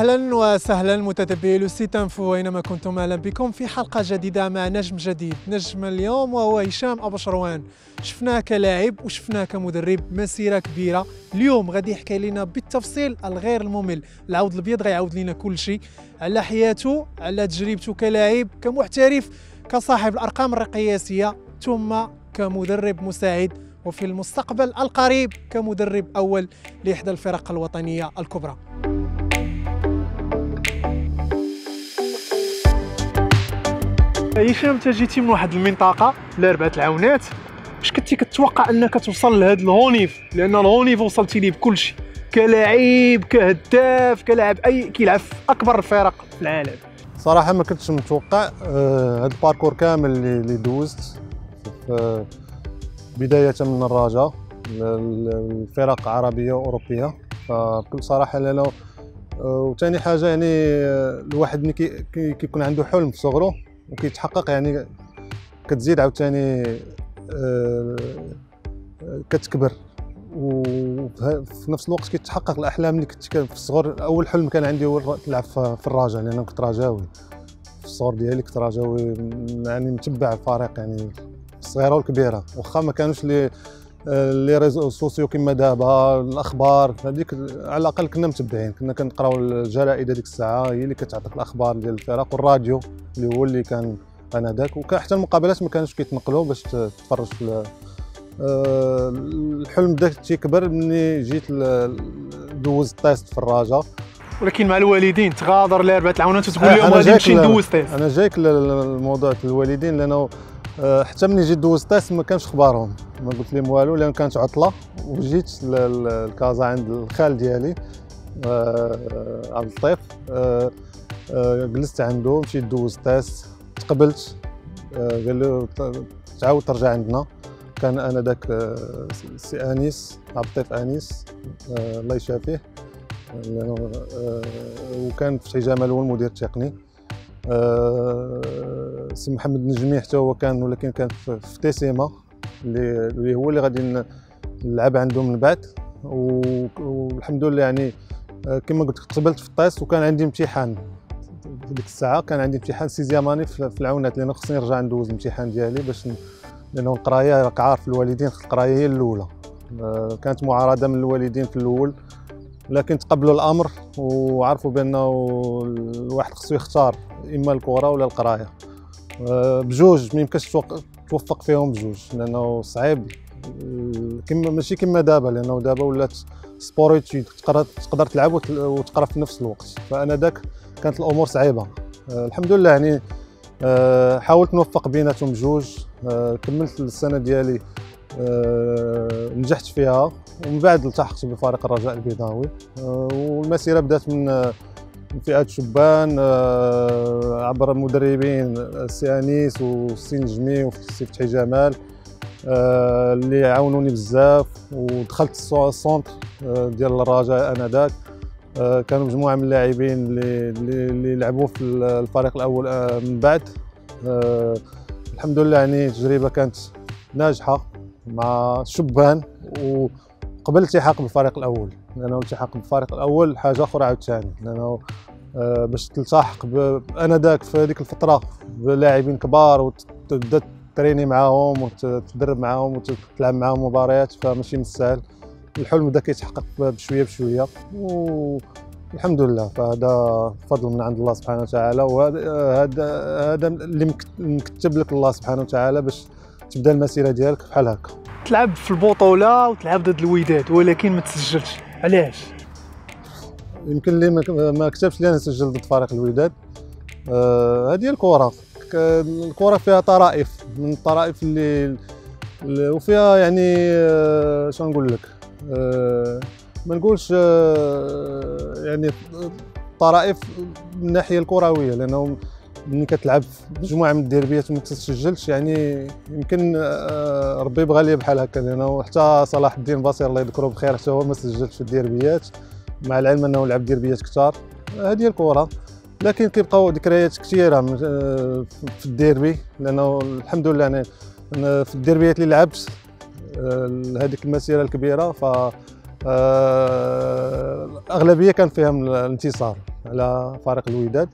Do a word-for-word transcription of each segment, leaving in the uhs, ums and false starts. أهلا وسهلا متتبعي لوسيت انفو أينما كنتم، أهلا بكم في حلقة جديدة مع نجم جديد. نجم اليوم وهو هشام أبو شروان. شفناه كلاعب وشفناه كمدرب، مسيرة كبيرة. اليوم غادي يحكي لنا بالتفصيل الغير الممل، العود الأبيض غيعاود لنا كل شيء على حياته، على تجربته كلاعب، كمحترف، كصاحب الأرقام القياسية، ثم كمدرب مساعد، وفي المستقبل القريب كمدرب أول لإحدى الفرق الوطنية الكبرى. هشام، انت جيتي من واحد المنطقة لأربعة العونات، واش كنتي كتوقع أنك توصل لهذا الهونيف؟ لأن الهونيف وصلتي ليه بكل شيء، كلاعب، كهداف، كلاعب أي كيلعب في أكبر الفرق في العالم. صراحة ما كنتش متوقع هذا الباركور كامل اللي دوزت. بداية من الرجاء الفرق عربية وأوروبية، فبكل صراحة لا. وثاني حاجة يعني الواحد ملي كي كيكون عنده حلم في صغره وكيتحقق، يعني كتزيد عاوتاني كتكبر، وفي نفس الوقت كيتحقق الأحلام اللي كنت في الصغر. أول حلم كان عندي هو نلعب في الرجاء، لأن أنا كنت رجاوي في الصغر ديالي، كنت رجاوي يعني متبع الفريق يعني الصغيره والكبيره، واخا ما كانوش لي لي ريزو سوسيو كما دابا الاخبار هذيك، على الاقل كنا متبعين، كنا كنقراو الجرائد هذيك الساعه، هي اللي كتعطيك الاخبار ديال الفرق، والراديو اللي هو اللي كان انذاك، وحتى المقابلات ما كانوش كيتنقلوا باش تتفرج في أه الحلم. بدا تيكبر ملي جيت دوز التيست في الرجاء، ولكن مع الوالدين تغادر لاربعه العونات وتقول لهم غادي نمشي ندوز تيست. انا جايك للموضوع الوالدين، لانه حتى ملي جيت دوزت تاس ما كانش اخبارهم، ما قلت لهم والو، لان كانت عطله. وجيت لكازا عند الخال ديالي عبد اللطيف، جلست عنده، مشيت دوزت تاس، تقبلت، قال له تعاود ترجع عندنا. كان انا ذاك سي انيس، عبد اللطيف انيس الله يشافيه، وكان في جمال هو المدير التقني. أه سي محمد النجمي حتى هو كان، ولكن كان في تيسيما اللي هو اللي غادي نلعب عندهم من بعد. والحمد لله يعني كما قلت قبلت في الطيس، وكان عندي امتحان ديك الساعه، كان عندي امتحان سيزياماني في العونات، لان خصني نرجع ندوز الامتحان ديالي باش، لانه القرايه راك عارف الوالدين، القرايه هي الاولى. أه كانت معارضه من الوالدين في الاول، لكن تقبلوا الامر وعرفوا بانه الواحد خصو يختار اما الكره ولا القرايه. بجوج ما يمكنش توفق فيهم بجوج، لانه صعيب كما ماشي كما دابا، لانه دابا ولات سبور، تقدر تلعب وتقرا في نفس الوقت. فانا داك كانت الامور صعيبه، الحمد لله يعني حاولت نوفق بيناتهم بجوج. كملت السنه ديالي أه نجحت فيها، ومن بعد التحقت بفريق الرجاء البيضاوي. أه والمسيره بدات من أه فئات الشبان، أه عبر المدربين السي انيس والسي نجمي والسي فتحي جمال، أه اللي عاونوني بزاف. ودخلت السونتر أه ديال الرجاء انذاك، أه كانوا مجموعه من اللاعبين اللي اللي لعبوا في الفريق الاول أه من بعد. أه الحمد لله يعني التجربه كانت ناجحه مع شبان، وقبل التحاق بالفريق الاول، لانه التحاق بالفريق الاول حاجه اخرى عاوتاني، لانه باش تلتحق انذاك في هذيك الفتره بلاعبين كبار وتبدا تريني معاهم وتدرب معاهم وتلعب معاهم مباريات، فماشي من السهل. الحلم بدا كيتحقق بشويه بشويه، والحمد لله. فهذا فضل من عند الله سبحانه وتعالى، وهذا هذا اللي مكتب لك الله سبحانه وتعالى باش تبدا المسيره ديالك بحال هكا. تلعب في البطوله وتلعب ضد الوداد، ولكن ما تسجلش، علاش؟ يمكن لي ما كتبش لي انا نسجل ضد فريق الوداد. آه هذه الكره، الكره فيها طرائف، من الطرائف اللي وفيها يعني آه شنو نقول لك، آه ما نقولش آه يعني طرائف من الناحيه الكرويه، لانه ملي كتلعب مجموعه من الديربيات وما تسجلش، يعني يمكن ربي بغى لي بحال هكا. لانه حتى صلاح الدين بصير الله يذكره بخير، حتى هو ما سجلش في الديربيات، مع العلم انه لعب ديربيات كثار. هذه الكره، لكن كيبقاو ذكريات كثيره في الديربي، لانه الحمد لله انا في الديربيات اللي لعبت هذيك المسيره الكبيره، ف الاغلبيه كان فيها الانتصار على فريق الوداد،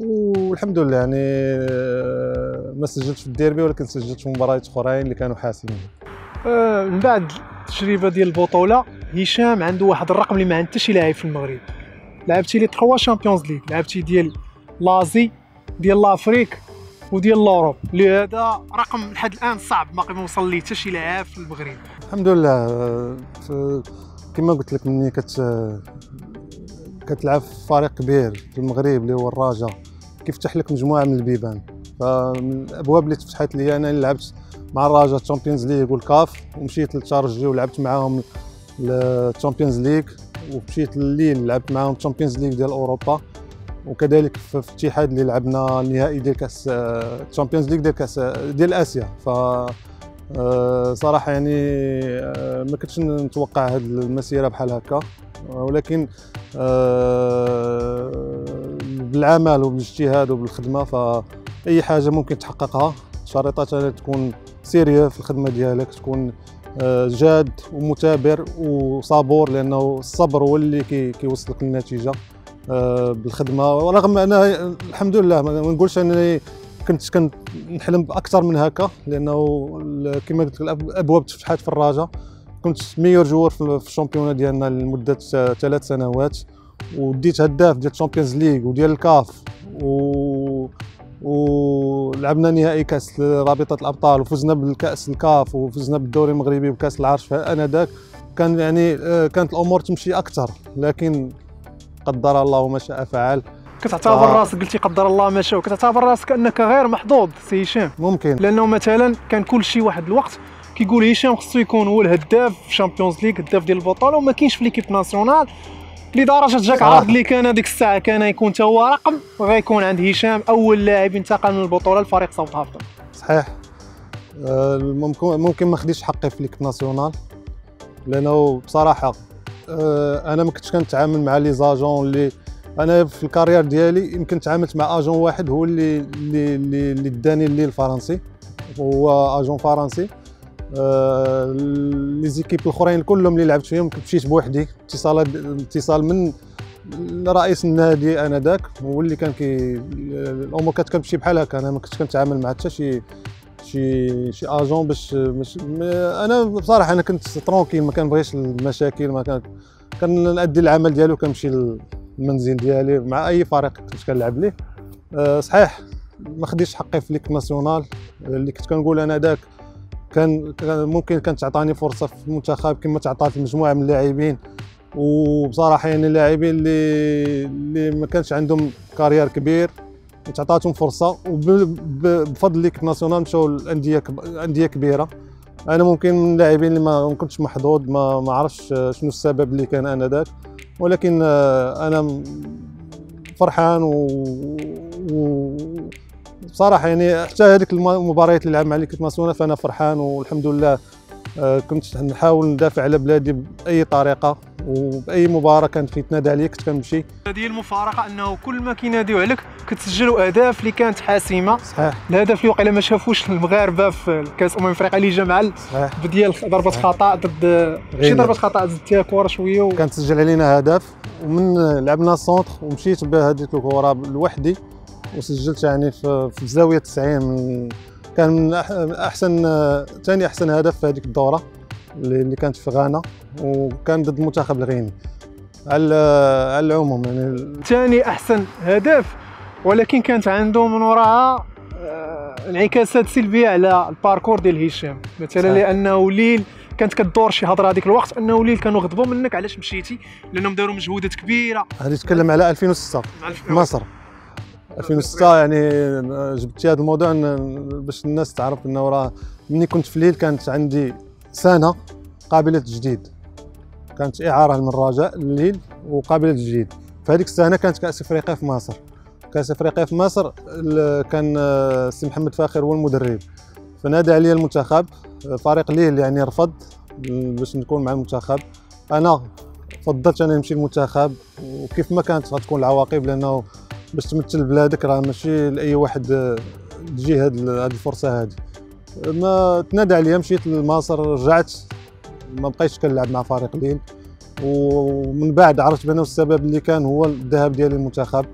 والحمد لله يعني ما سجلتش في الديربي ولكن سجلت في مباريات اخرين اللي كانوا حاسمين. من بعد التجربه ديال البطوله هشام عنده واحد الرقم اللي ما عند حتى شي لاعب في المغرب، لعبتي لي ثلاثة شامبيونز ليغ، لعبتي ديال لازي ديال لافريك وديال لوروب، لهذا رقم لحد الان صعب ما وصل ليه حتى شي لاعب في المغرب. الحمد لله كما قلت لك ملي كت كتلعب في فريق كبير في المغرب اللي هو الرجاء كيفتح لك مجموعه من البيبان، فمن الابواب اللي تفتحت لي انا اللي لعبت مع الرجاء الشامبيونز ليغ والكاف، ومشيت للترجي ولعبت معاهم الشامبيونز ليغ، ومشيت لليل لعبت معاهم الشامبيونز ليغ ديال اوروبا، وكذلك في الاتحاد اللي لعبنا النهائي ديال كاس الشامبيونز ليغ ديال كاس ديال اسيا. ف صراحه يعني ما كنتش نتوقع هذه المسيره بحال هكا، ولكن بالعمل وبالاجتهاد وبالخدمه فاي حاجه ممكن تحققها، شريطه تكون سيريا في الخدمه ديالك، تكون جاد ومثابر وصبور، لانه الصبر هو اللي كيوصلك للنتيجه بالخدمه. ورغم انا الحمد لله ما نقولش انني كنت كنت نحلم باكثر من هكا، لانه كما قلت لك الابواب تفتحات في الرجاء، كنت ميور جوار في الشامبيونه ديالنا لمده ثلاث سنوات، وديت هداف ديال الشامبيونز ليغ وديال الكاف، و ولعبنا نهائي كاس رابطه الابطال، وفزنا بالكاس الكاف، وفزنا بالدوري المغربي وكاس العرش. فانذاك كان يعني كانت الامور تمشي اكثر، لكن قدر الله ما شاء فعل. كتعتبر آه. راسك قلتي قدر الله ما شاء، كتعتبر راسك انك غير محظوظ سي هشام؟ ممكن، لانه مثلا كان كل شيء واحد الوقت كيقول هشام خصو يكون هو الهداف في شامبيونز ليغ، الهداف ديال البطوله، وما كاينش في ليكيب ناسيونال، لدرجه جاك عرض اللي كان هذيك الساعه كان يكون حتى هو رقم غيكون عند هشام اول لاعب انتقل من البطوله لفريق ساوث هامبتون. صحيح، آه ممكن ممكن ما خديتش حقي في ليكيب ناسيونال، لانه بصراحه آه انا ما كنتش كنتعامل مع لي زاجون اللي انا في الكارير ديالي، يمكن تعاملت مع اجون واحد هو اللي اللي اللي داني الليل الفرنسي، هو اجون فرنسي. آه لي زيكيب الاخرين كلهم اللي لعبت فيهم كنت مشيت بوحدي، اتصال اتصال من رئيس النادي انذاك هو اللي كان كي الامور كانت كتمشي بحال هكا. انا ما كنتش كنتعامل مع حتى شي شي شي اجون باش مش... انا بصراحه انا كنت ترونكيل، ما كنبغيش المشاكل، ما كان كنأدي العمل ديالي وكنمشي ل... المنزل ديالي مع اي فريق كنت كنلعب ليه. أه صحيح ما خديتش حقي في ليك ناسيونال اللي كنت كنقول انا داك كان ممكن كانت تعطاني فرصه في المنتخب كما تعطات مجموعه من اللاعبين، وبصراحه يعني اللاعبين اللي اللي ما كانش عندهم كارير كبير تعطاتهم فرصه، وبفضل ليك ناسيونال مشاو الانديه انديه كبيره. انا ممكن من اللاعبين اللي ما كنتش محظوظ، ما ما عرفتش شنو السبب اللي كان انا داك، ولكن انا فرحان وبصراحه و... يعني حتى هذيك المباريات اللي لعب مع ليكيب ناسيونال فانا فرحان والحمد لله. كنت نحاول ندافع على بلادي باي طريقه، وباي مباراه كانت كيتنادى عليا كنت كنمشي. هذه المفارقه انه كل ما كيناديو عليك كتسجلوا اهداف اللي كانت حاسمه. صحيح، الهدف اللي وقيلا ما شافوش المغاربه في كاس امم افريقيا اللي جا مع ديال ضربه خطا ضد شي ضربه خطا زدتيها كره شويه و... كان تسجل علينا هدف، ومن لعبنا السونتر ومشيت بهذيك الكره لوحدي وسجلت يعني في الزاويه تسعين، من كان من احسن ثاني احسن هدف في هذيك الدوره اللي كانت في غانا، وكان ضد المنتخب الغيني. على على العموم يعني ثاني احسن هدف، ولكن كانت عنده من وراها انعكاسات سلبيه على الباركور ديال هشام مثلا، لانه ليل كانت كدور شي هضره هذيك الوقت انه ليل كانوا غضبوا منك علاش مشيتي، لانهم داروا مجهودات كبيره. هذه تتكلم على ألفين وستة في مصر ألفين وستة، يعني جبتي هذا الموضوع باش الناس تعرف انه راه ملي كنت في ليل كانت عندي سنه قابله تجديد، كانت اعاره من الرجاء لليل وقابله تجديد. فهذيك السنه كانت كاس افريقيا في مصر، كاس افريقيا في مصر كان السي محمد فاخر هو المدرب، فنادى عليا المنتخب، فريق ليل يعني رفض باش نكون مع المنتخب، انا فضلت انا نمشي للمنتخب، وكيف ما كانت غتكون العواقب، لانه باش تمثل بلادك راه ماشي لاي واحد تجي هذه الفرصه هذه. ما تنادى عليا مشيت لمصر، رجعت ما بقيتش كنلعب مع فريق ليل، ومن بعد عرفت بانه السبب اللي كان هو الذهاب ديال المنتخب،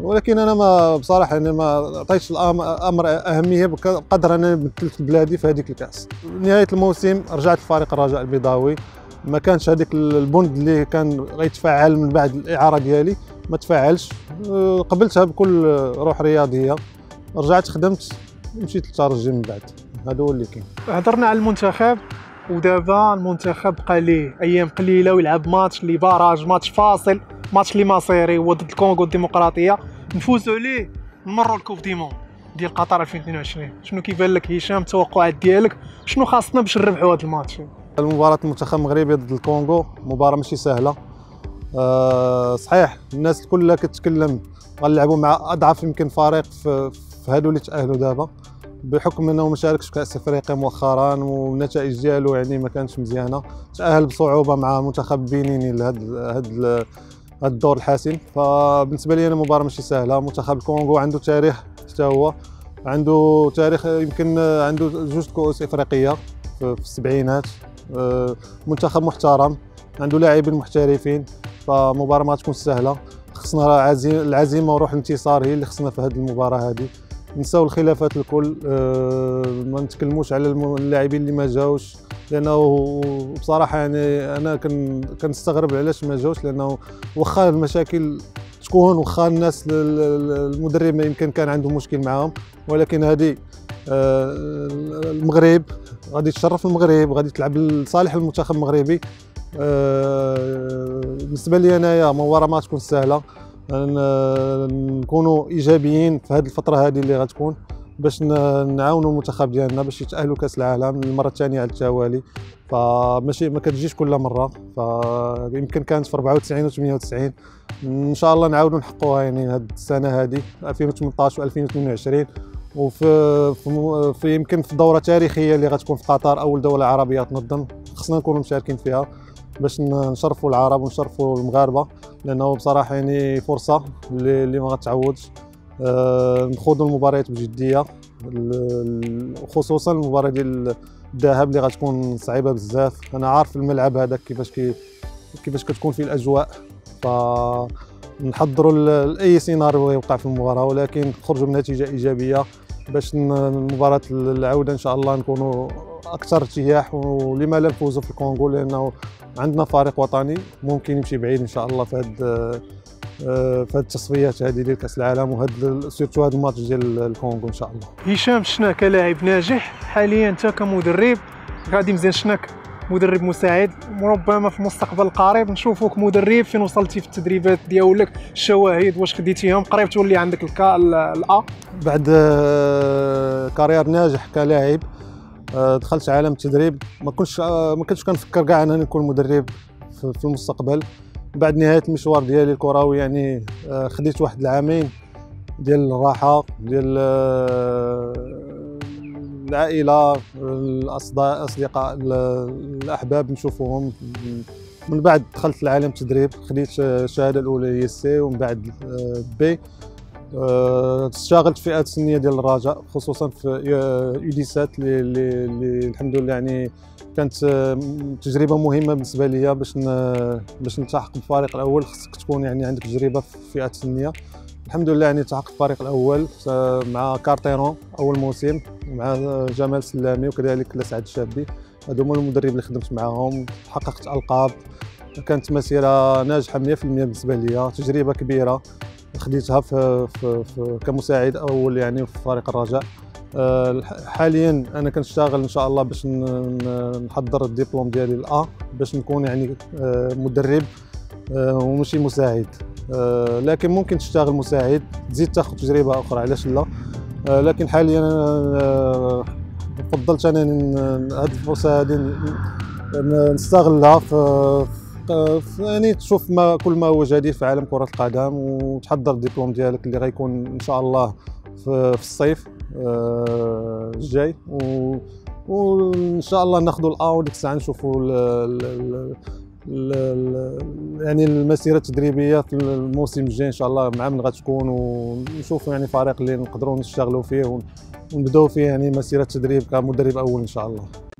ولكن انا ما بصراحه يعني ما عطيتش الامر اهميه بقدر انا مثلت بلادي في هذيك الكاس. نهايه الموسم رجعت لفريق الرجاء البيضاوي، ما كانش هذيك البند اللي كان غيتفاعل من بعد الاعاره ديالي، ما تفاعلش، قبلتها بكل روح رياضيه، رجعت خدمت مشيت للترجي من بعد. هذا هو اللي كاين. هضرنا على المنتخب، ودابا المنتخب بقى ليه ايام قليله ويلعب ماتش اللي باراج، ماتش فاصل، ماتش اللي مصيري هو ضد الكونغو الديمقراطيه، نفوزوا عليه نمروا الكوب دي مون ديال قطر ألفين واثنين وعشرين. شنو كيبان لك هشام التوقعات ديالك؟ شنو خاصنا باش نربحوا هذا الماتش؟ المباراه المنتخب المغربي ضد الكونغو مباراه ماشي سهله. أه صحيح الناس كلها كتتكلم غنلعبوا مع اضعف يمكن فريق في, في هادو اللي تاهلوا دابا، بحكم انه ما شاركش في كاس افريقيا مؤخرا والنتائج ديالو يعني ما كانتش مزيانه، تاهل بصعوبه مع منتخب بنيني لهذا هذا الدور الحاسم. فبالنسبه لي انا مباراه ماشي سهله. منتخب الكونغو عنده تاريخ، حتى هو عنده تاريخ، يمكن عنده جوج كؤوس افريقيه في السبعينات، منتخب محترم عنده لاعبين محترفين، فمباراه ما تكون سهله. خصنا العزيمه وروح الانتصار هي اللي خصنا في هذه المباراه هذه. نساو الخلافات الكل، أه ما نتكلموش على اللاعبين اللي ما جاوش، لانه بصراحه يعني انا كنستغرب علاش ما جاوش، لانه واخا المشاكل تكون، واخا الناس المدرب ما يمكن كان عنده مشكل معاهم، ولكن هذه أه المغرب غادي تشرف، المغرب غادي تلعب لصالح المنتخب المغربي. أه بالنسبه لي انايا مباراه ما تكون سهله، نكونوا ايجابيين في هذه الفتره هذه اللي غتكون باش نعاونوا المنتخب ديالنا باش يتاهلوا كاس العالم المره الثانيه على التوالي. فماشي ما كتجيش كل مره، فيمكن كانت في أربعة وتسعين و ثمانية وتسعين، ان شاء الله نعاودوا نحققوها يعني هذه السنه هذه ألفين وثمنطاش و ألفين واثنين وعشرين، وفي في يمكن في دوره تاريخيه اللي غتكون في قطر، اول دوله عربيه تنظم، خصنا نكونوا مشاركين فيها باش نشرفوا العرب ونشرفوا المغاربه، لانه بصراحه يعني فرصه اللي ما غتعوضش. أه نخوضوا المباريات بجديه، خصوصا المباراه ديال الذهاب اللي غتكون صعيبه بزاف. انا عارف الملعب هذا كيفاش كيفاش كتكون فيه الاجواء، فنحضروا لاي سيناريو يوقع في المباراه، ولكن خرجوا بنتيجه ايجابيه باش مباراه العوده ان شاء الله نكونوا اكثر ارتياح، ولما لا نفوزوا في الكونغو، لانه عندنا فريق وطني ممكن يمشي بعيد ان شاء الله في هذه في التصفيات هذه ديال كاس العالم، وهذا سيرتو هذا الماتش ديال الكونغو ان شاء الله. هشام شناك كلاعب ناجح حاليا، انت كمدرب غادي مزيان، شناك مدرب مساعد، وربما في المستقبل القريب نشوفوك مدرب. فين وصلتي في التدريبات ديالك؟ الشواهد واش خديتيهم؟ قريب تولي عندك الكا الأ بعد كارير ناجح كلاعب، دخلت عالم التدريب، ما كنتش ما كنتش كنفكر كاع انني نكون مدرب في المستقبل. بعد نهايه المشوار ديالي الكروي يعني خديت واحد العامين ديال الراحه، ديال العائله، الاصدقاء، الاحباب نشوفهم. من بعد دخلت لعالم التدريب، خديت الشهاده الاولى هي سي، ومن بعد بي. اشتغلت في فئات السنيه ديال الرجاء، خصوصا في يوديسات اللي الحمد لله يعني كانت تجربه مهمه بالنسبه ليا باش باش نلتحق بالفريق الاول. خصك تكون يعني عندك تجربه في فئات السنيه، الحمد لله يعني التحقت بالفريق الاول مع كارتيرون اول موسم، مع جمال سلامي، وكذلك لسعد الشابي. هادو هما المدرب اللي خدمت معاهم، حققت القاب، كانت مسيره ناجحه مية بالمية بالنسبه ليا، تجربه كبيره خديتها في, في, في كمساعد اول يعني في فريق الرجاء. أه حاليا انا كنشتغل ان شاء الله باش نحضر الدبلوم ديالي الأ باش نكون يعني أه مدرب أه ومشي مساعد، أه لكن ممكن تشتغل مساعد تزيد تاخذ تجربه اخرى، علاش لا. أه لكن حاليا أه فضلت انا هذه الفرصه هذه نستغلها في يعني تشوف ما كل ما هو جديد في عالم كرة القدم، وتحضر الدبلوم ديالك اللي غيكون ان شاء الله في الصيف الجاي، وان شاء الله ناخذوا الاو وديك الساعه نشوفوا يعني المسيره التدريبيه في الموسم الجاي ان شاء الله مع من غتكون، ونشوفوا يعني فريق اللي نقدروا نشتغلوا فيه ونبداو فيه يعني مسيره تدريب كمدرب اول ان شاء الله.